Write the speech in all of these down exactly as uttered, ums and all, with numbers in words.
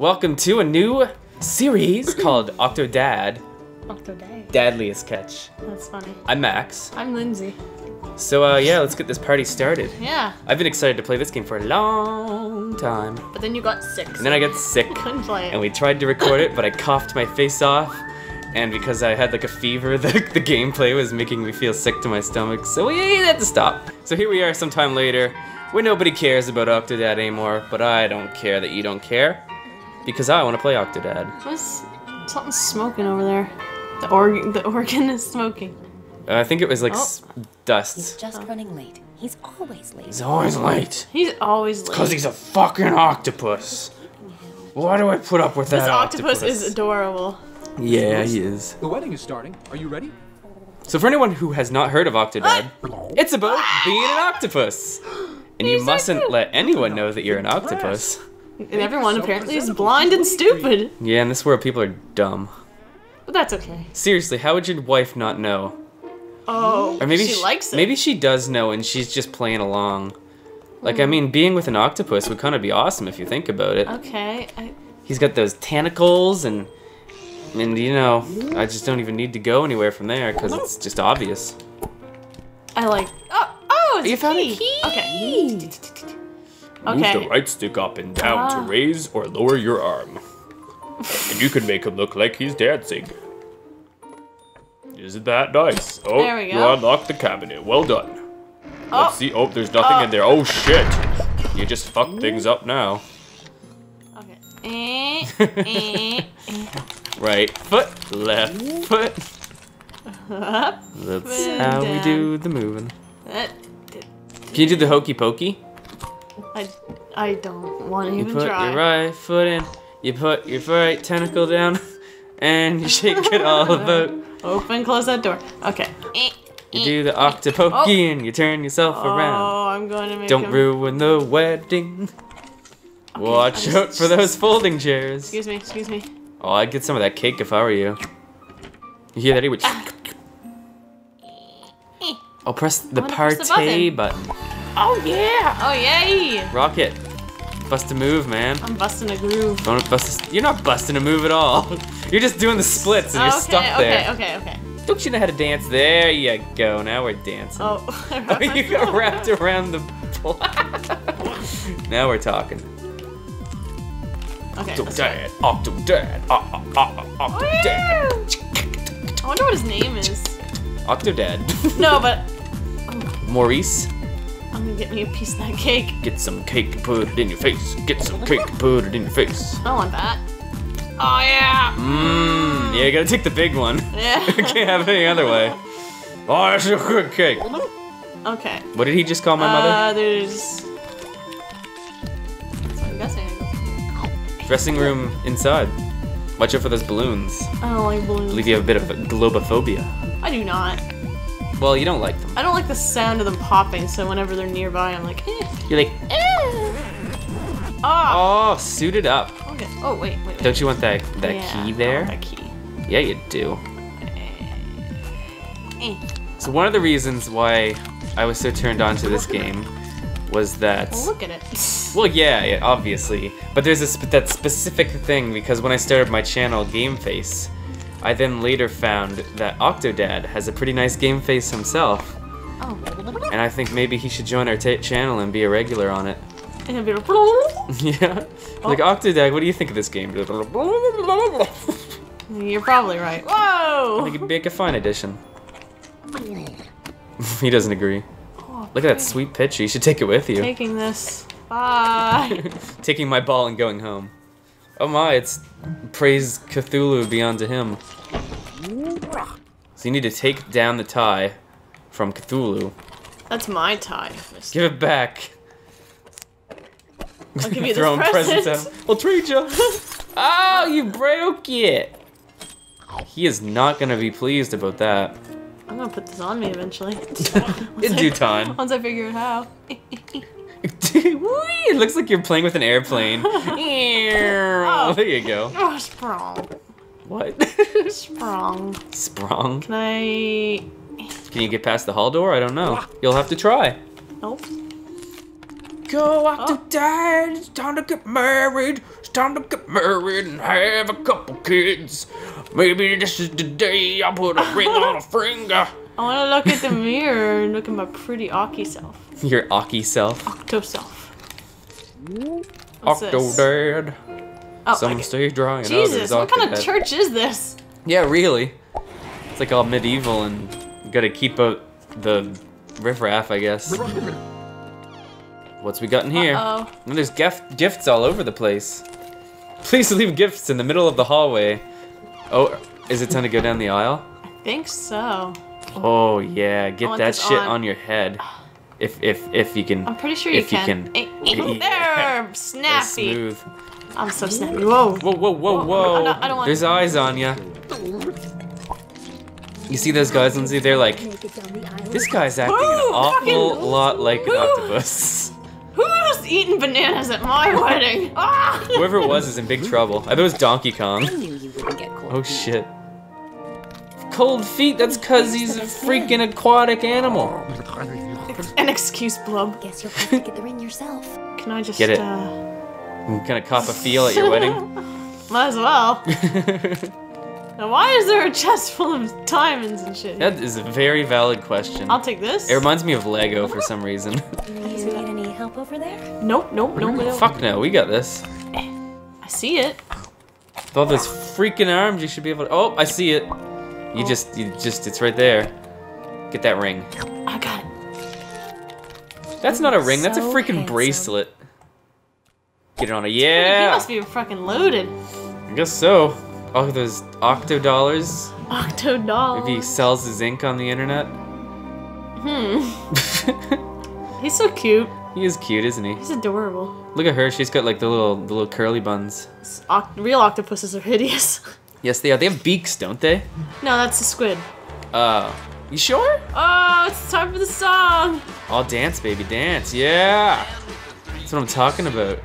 Welcome to a new series called Octodad. Octodad. Dadliest Catch. That's funny. I'm Max. I'm Lindsay. So uh, yeah, let's get this party started. Yeah. I've been excited to play this game for a long time. But then you got sick. And then I got sick. Couldn't play it. And we tried to record it, but I coughed my face off. And because I had like a fever, the, the gameplay was making me feel sick to my stomach, so we had to stop. So here we are some time later, where nobody cares about Octodad anymore, but I don't care that you don't care, because I want to play Octodad. What's, something's smoking over there. The, org the organ is smoking. Uh, I think it was like oh. dust. He's just oh. running late. He's always late. He's always late. He's always late. Because he's a fucking octopus. Why do I put up with that this octopus? This octopus is adorable. Yeah, he is. The wedding is starting. Are you ready? So for anyone who has not heard of Octodad, it's about being an octopus. And you mustn't let anyone know that you're an octopus. And everyone apparently is blind and stupid. Yeah, in this world people are dumb. But that's okay. Seriously, how would your wife not know? Oh, or maybe she, she likes it. Maybe she does know and she's just playing along. Like, I mean, being with an octopus would kind of be awesome if you think about it. Okay. I... He's got those tentacles and... And you know, I just don't even need to go anywhere from there because it's just obvious. I like. Oh, oh, it's you found a key. Okay. Move okay. the right stick up and down ah. to raise or lower your arm, and you can make him look like he's dancing. Isn't that nice? Oh, there we go. You unlocked the cabinet. Well done. Oh. Let's see. Oh, there's nothing oh. in there. Oh shit! You just fucked things up now. Okay. Eh, eh, eh. Right foot, left foot. Up, that's how down. we do the moving. That, that, Can you do the hokey pokey? I, I don't want to even try. You put your right foot in, you put your right tentacle down, and you shake it all about. Open, close that door. Okay. You do the octopokey oh. and you turn yourself oh, around. Oh, I'm going to make Don't him... ruin the wedding. Okay, Watch just, out for those folding chairs. Excuse me, excuse me. Oh, I'd get some of that cake if I were you. You hear that? He would. Ah. I'll press the party press the button. button. Oh yeah! Oh yay! Rock it. Bust a move, man. I'm busting a groove. Don't bust. A... You're not busting a move at all. You're just doing the splits and you're okay, stuck there. Okay, okay, okay. Don't you know how to dance? There you go. Now we're dancing. Oh. oh you got wrapped around the. Now we're talking. Okay, Octodad, Octodad, ah, ah, ah, Octodad. I wonder what his name is. Octodad. No, but... Oh. Maurice. I'm gonna get me a piece of that cake. Get some cake and put it in your face. Get some cake and put it in your face. I want that. Oh, yeah. Mmm. Yeah, you gotta take the big one. Yeah. Can't have any other way. Oh, that's a good cake. Okay. What did he just call my mother? Uh, there's... That's what I'm guessing. Dressing room inside. Watch out for those balloons. I don't like balloons. I believe you have a bit of globophobia. I do not. Well, you don't like them. I don't like the sound of them popping, so whenever they're nearby, I'm like, eh. You're like, eh. Oh. Oh, suited up. Okay. Oh, wait, wait, wait. Don't you want that, that yeah, key there? I want that key. Yeah, you do. Eh. So one of the reasons why I was so turned on to this game was that... Well, look at it. Well, yeah, yeah, obviously. But there's a sp that specific thing, because when I started my channel, Game Face, I then later found that Octodad has a pretty nice Game Face himself. Oh. And I think maybe he should join our t channel and be a regular on it. And it'll be like... Yeah. Oh. Like, Octodad, what do you think of this game? You're probably right. Whoa! I think it'd make a fine addition. He doesn't agree. Look at that sweet picture. You should take it with you. Taking this. Bye. Taking my ball and going home. Oh my, it's praise Cthulhu be unto him. So you need to take down the tie from Cthulhu. That's my tie. Mister Give it back. I'll give you this present. present I'll treat you. Oh, you broke it. He is not going to be pleased about that. I'm gonna put this on me eventually. In due time. Once I figure out how. It looks like you're playing with an airplane. Oh. There you go. Oh, sprong. What? Sprong. Sprong? Can I... Can you get past the hall door? I don't know. You'll have to try. Nope. Go, Octodad. Oh. It's time to get married. It's time to get married and have a couple kids. Maybe this is the day I put a ring on a finger. I want to look at the mirror and look at my pretty Aki self. Your Aki self? Octo self. What's Octo this? Dad. Oh, some stay dry and Jesus, others what kind of church is this? Yeah, really. It's like all medieval and you gotta keep out the riffraff, I guess. What's we got in here? Uh-oh. And there's gift gifts all over the place. Please leave gifts in the middle of the hallway. Oh, is it time to go down the aisle? I think so. Oh yeah, get that shit on. on your head. If if if you can. I'm pretty sure you if can. You can. There, snappy. Smooth. I'm so snappy. Whoa. Whoa whoa whoa whoa. I don't, I don't want There's to... eyes on ya. You see those guys, Lindsay? They're like, this guy's acting Ooh, an awful fucking... lot like an Ooh. octopus. Who's eating bananas at my wedding? Ah! Whoever it was is in big trouble. I thought it was Donkey Kong. I knew you wouldn't get cold. Oh shit. Cold feet? That's cause he's a freaking aquatic animal. An excuse, Blub. Guess you'll have to get the ring yourself. Can I just get it? Uh... I'm gonna cop a feel at your wedding. Might as well. Now why is there a chest full of diamonds and shit? That is a very valid question. I'll take this. It reminds me of Lego for some reason. You need any help over there? Nope, nope, nope. No. Fuck no, we got this. I see it. With all those freaking arms, you should be able to. Oh, I see it. You oh. just, you just, it's right there. Get that ring. I got it. That's not a ring. So that's a freaking handsome. bracelet. Get it on a yeah. He must be fucking loaded. I guess so. Oh, those octo dollars. Octo dollars. Maybe he sells his ink on the internet. Hmm. He's so cute. He is cute, isn't he? He's adorable. Look at her. She's got like the little, the little curly buns. Oct real octopuses are hideous. Yes, they are. They have beaks, don't they? No, that's a squid. Oh. Uh, you sure? Oh, it's time for the song. I'll dance, baby, dance. Yeah. That's what I'm talking about.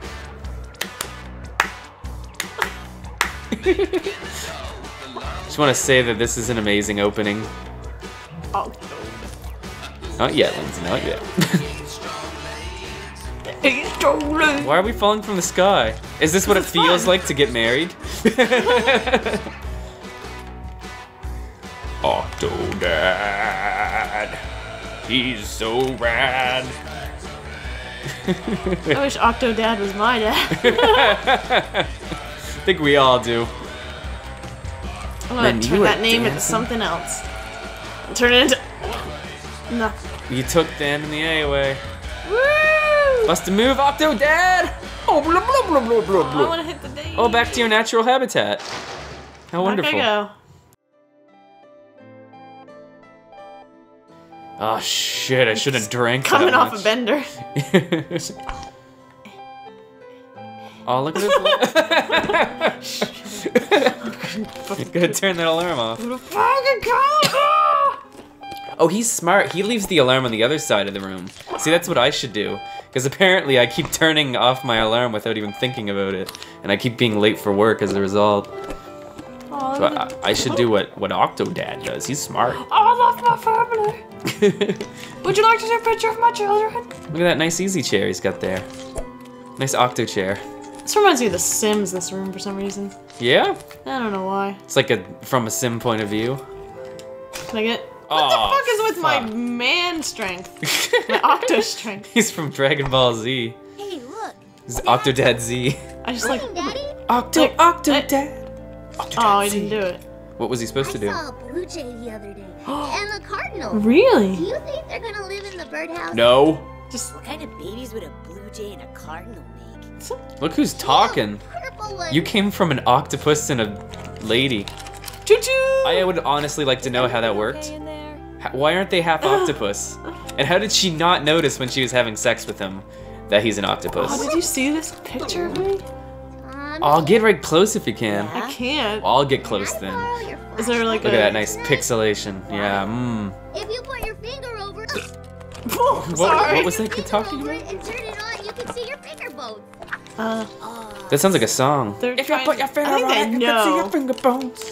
Just want to say that this is an amazing opening. Oh. Not yet, Lindsay, not yet. Why are we falling from the sky? Is this what it feels like to get married? Octodad. He's so rad. I wish Octodad was my dad. I think we all do. I'm gonna turn that name into something else. Turn it into... No. You took the M and the A away. Woo! Bust a move, Octo Dad! Oh, blah, blah, blah, blah, blah, blah. I wanna hit the day. Oh, back to your natural habitat. How wonderful. Back I go. Oh, shit, I shouldn't have drank that much. Coming off a bender. Oh, look at this. I'm gonna turn that alarm off. Oh, he's smart. He leaves the alarm on the other side of the room. See, that's what I should do. Because apparently I keep turning off my alarm without even thinking about it. And I keep being late for work as a result. Oh, so I, I should do what, what Octodad does. He's smart. Oh, I love my family. Would you like to take a picture of my children? Look at that nice easy chair he's got there. Nice Octo chair. This reminds me of The Sims, this room, for some reason. Yeah? I don't know why. It's like a from a Sim point of view. Can I get... Oh, what the fuck is with fuck. my man strength? My Octo strength. He's from Dragon Ball Z. Hey, look. This is Octodad Z. I just like... Octo, like, Octodad. Octodad oh, he didn't do it. What was he supposed I to do? I saw a blue jay the other day. And a cardinal. Really? Do you think they're gonna live in the birdhouse? No. Just... What kind of babies would a blue jay and a cardinal make? Look who's talking. You came from an octopus and a lady. Choo-choo! I would honestly like to know how that worked. Why aren't they half octopus? And how did she not notice when she was having sex with him that he's an octopus? Oh, did you see this picture of me? I'll get right close if you can. I can't. I'll get close then. Is there like Look a... at that nice pixelation. Yeah, mmm. If you put your finger over... Oh, what, sorry. What was that kid talking about? And turn it on, you can see your finger bones. Uh, that sounds like a song. If you put your finger on it, you can see your finger bones.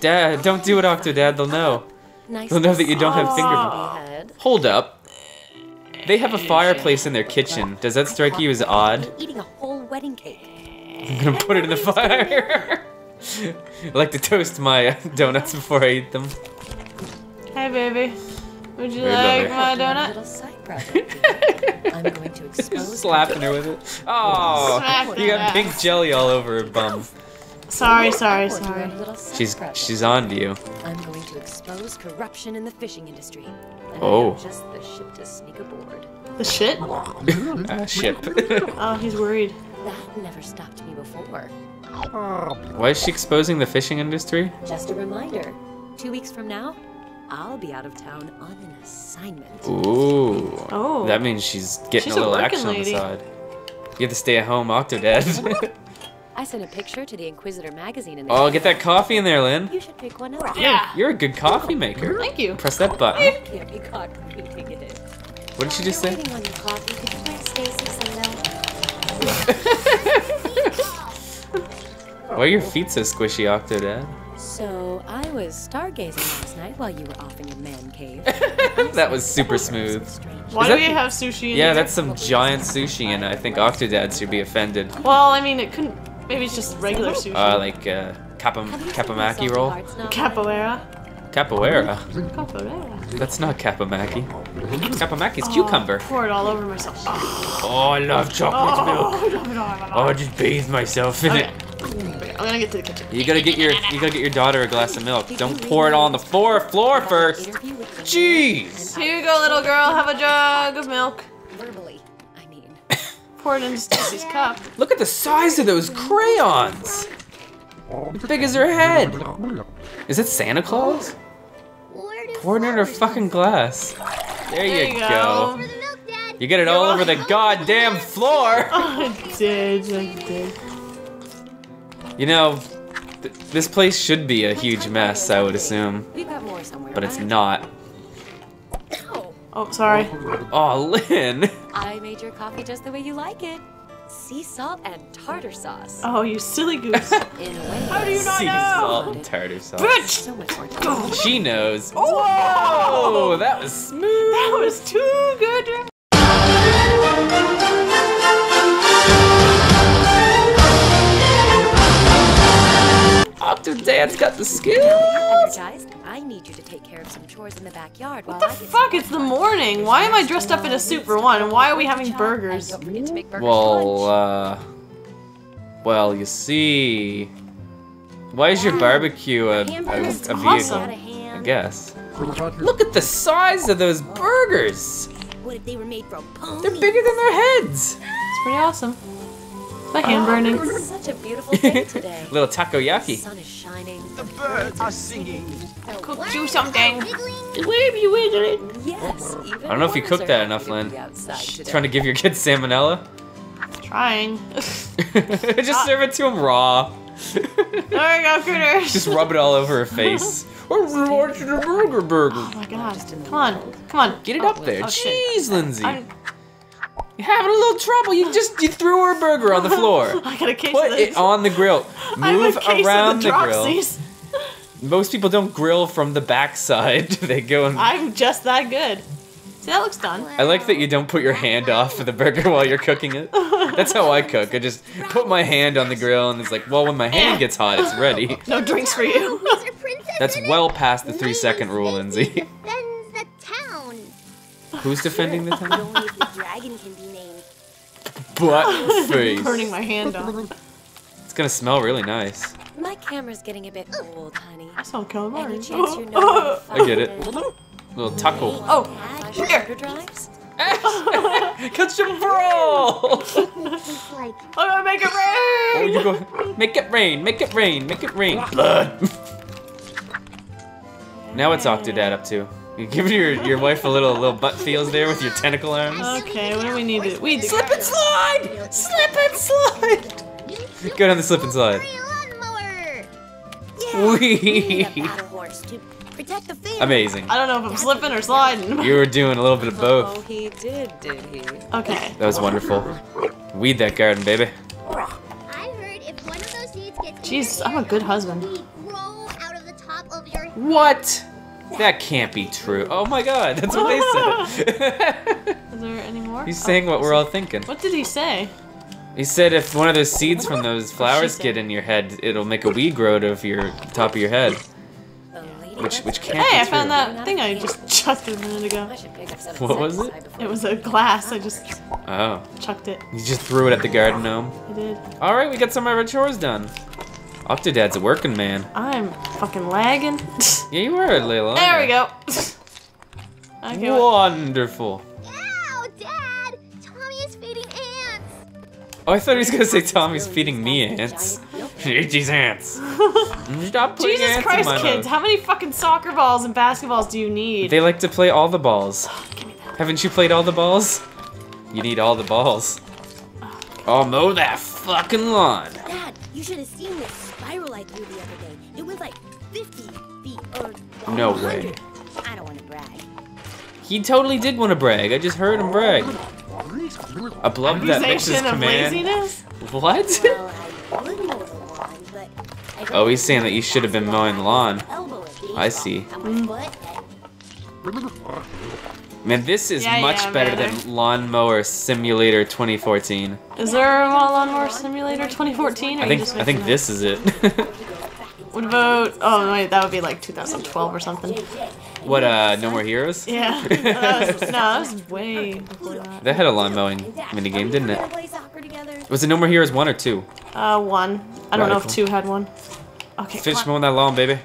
Dad, don't do it, Octodad. They'll know. Nice they'll know that you don't have finger bones. Hold up. They have a fireplace in their kitchen. Does that strike you as odd? Eating a whole wedding cake. I'm gonna put it in the fire. I like to toast my donuts before I eat them. Hey, baby. Would you Very like lovely. my donut? I'm going to expose slapping her with it. Oh, Slapping you got pink jelly all over her bum. Sorry, sorry, sorry. She's she's on to you. I'm going to expose corruption in the fishing industry. And oh. Just the ship to sneak aboard. The ship? uh, ship. Oh, he's worried. That never stopped me before. Why is she exposing the fishing industry? Just a reminder. Two weeks from now, I'll be out of town on an assignment. Ooh. Oh. That means she's getting she's a little a action lady. on the side. You have to stay at home, Octodad. I sent a picture to the Inquisitor magazine. In the oh, get that coffee in there, Lynn. You should pick one up. Yeah. You're a good coffee maker. Thank you. Press that button. I can't be caught repeating it. What did she just say? On your coffee. Could you bring Stasis and milk? Why are your feet so squishy, Octodad? So, I was stargazing last night while you were off in your man cave. That was super smooth. Why do we have sushi in Yeah, that's some giant sushi and I think Octodad should be offended. Well, I mean, it couldn't... Maybe it's just regular sushi. Uh, like, uh, kapam kapamaki roll? Capoeira. Capoeira? Capoeira. That's not kapamaki. Kapamaki's oh, cucumber. Pour it all over myself. Oh, I love chocolate oh, milk. Oh, I just bathe myself in okay. it. I'm gonna get to the kitchen. You gotta get your you gotta get your daughter a glass of milk. Don't pour it on the floor floor first. Jeez. Here you go, little girl. Have a jug of milk. Verbally, I mean. Pour it into Stacy's cup. Look at the size of those crayons. As big as her head. Is it Santa Claus? Pour it in her fucking glass. There, there you go. go. You get it all over the goddamn floor. Oh, I did. I did. You know, th this place should be a huge mess, I would assume, but it's not. Oh, sorry. Oh, Lynn. I made your coffee just the way you like it. Sea salt and tartar sauce. Oh, you silly goose. How do you not know? Sea salt and tartar sauce. Bitch! She knows. Oh, that was smooth. That was too good. Dad's got the skills. I need you to take care of some chores in the backyard. What the fuck? It's the morning. Why am I dressed up in a suit for one? And why are we having burgers? Well, uh, well, you see, why is your barbecue a, a, a vehicle? I guess. Look at the size of those burgers. They're bigger than their heads. It's pretty awesome. My hand burning. Oh, such a beautiful day today. Little takoyaki. The sun is shining. The birds are singing. Cook do something. Wiggly wiggly. Yes. Even I don't know if you cooked that enough, Lynn. Trying to give your kids salmonella. Trying. Just serve it to them raw. There you go, critters. Just rub it all over her face. I'm watching the burger burger. Oh my god! Come on, come on, get it up there. Jeez, Lindsay. You're having a little trouble. You just you threw her burger on the floor. I got a case Put of it on the grill. Move I case around of the, the grill. Most people don't grill from the backside. They go. And... I'm just that good. See, that looks done. I like that you don't put your hand off of the burger while you're cooking it. That's how I cook. I just put my hand on the grill, and it's like, well, when my hand gets hot, it's ready. No drinks for you. That's well past the three-second rule, Lindsay. Who's defending the town? Butt face. Burning my hand off. It's gonna smell really nice. My camera's getting a bit old, honey. I smell calamari. Any chance you know I get it. Little taco. Oh, here. Catch your roll. I'm gonna make it rain. Oh, you go. Make it rain. Make it rain. Make it rain. Blood. Now what's Octodad up to? You give your your wife a little little butt feels there with your tentacle arms. Okay, what do we need to? We slip and slide, slip and slide. Go down the slip and slide. Amazing. I don't know if I'm slipping or sliding. You were doing a little bit of both. Oh, he did, did he? Okay. That was wonderful. Weed that garden, baby. Jeez, I'm a good husband. What? That can't be true. Oh my god, that's what they said. Is there any more? He's saying oh, what we're all thinking. What did he say? He said if one of those seeds from those flowers get in your head, it'll make a weed grow to your top of your head. Which, which can't hey, I true. found that thing I just chucked a minute ago. What was it? It was a glass. I just oh. chucked it. You just threw it at the garden gnome? I did. All right, we got some of our chores done. Octodad's a working man. I'm fucking lagging. Yeah, you were, Layla. There we go. Okay, wonderful. Ow, Dad! Tommy is feeding ants. Oh, I thought he was going to say Tommy's feeding me ants. Eat these ants. Stop putting Jesus ants Christ, in my kids! Mouth. How many fucking soccer balls and basketballs do you need? They like to play all the balls. Oh, give me that. Haven't you played all the balls? You need all the balls. Oh, oh mow that fucking lawn. Dad, you should have seen this spiral I threw the other day. It was like fifty feet or one hundred. No way. I don't want to brag. He totally did want to brag. I just heard him brag. I love that mixes of command. Laziness? What? Well, I wouldn't know. Oh, he's saying that you should have been mowing the lawn. I see. Mm. Man, this is yeah, much yeah, better man. than Lawnmower Simulator twenty fourteen. Is there a Lawnmower Simulator twenty fourteen? Or I think I think this is it. What about? Oh wait, that would be like two thousand twelve or something. What? Uh, No More Heroes? Yeah. Oh, that was, no, that was way before that. That had a lawn mowing minigame, didn't it? Was it No More Heroes one or two? Uh, one. I don't Radical. know if two had one. Okay. Finish mowing that lawn, baby.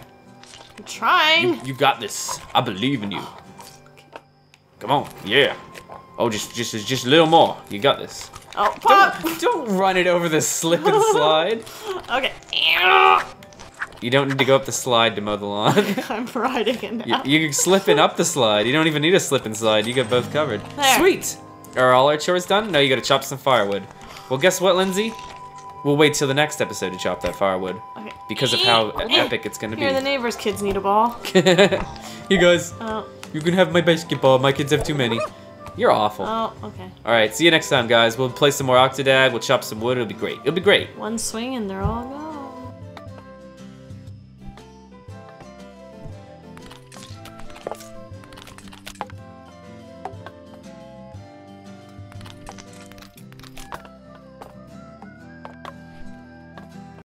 I'm trying. You, you got this. I believe in you. Okay. Come on, yeah. Oh, just, just, just a little more. You got this. Oh, pop! Don't, don't run it over the slip and slide. Okay. You don't need to go up the slide to mow the lawn. I'm riding it now. You, you're slipping up the slide. You don't even need a slip and slide. You got both covered. There. Sweet. Are all our chores done? No, you got to chop some firewood. Well, guess what, Lindsay? We'll wait till the next episode to chop that firewood. Okay. Because of how epic it's gonna be. Here, the neighbors' kids need a ball. You guys, oh. you can have my basketball. My kids have too many. You're awful. Oh, okay. All right, see you next time, guys. We'll play some more Octodad. We'll chop some wood. It'll be great. It'll be great. One swing and they're all gone.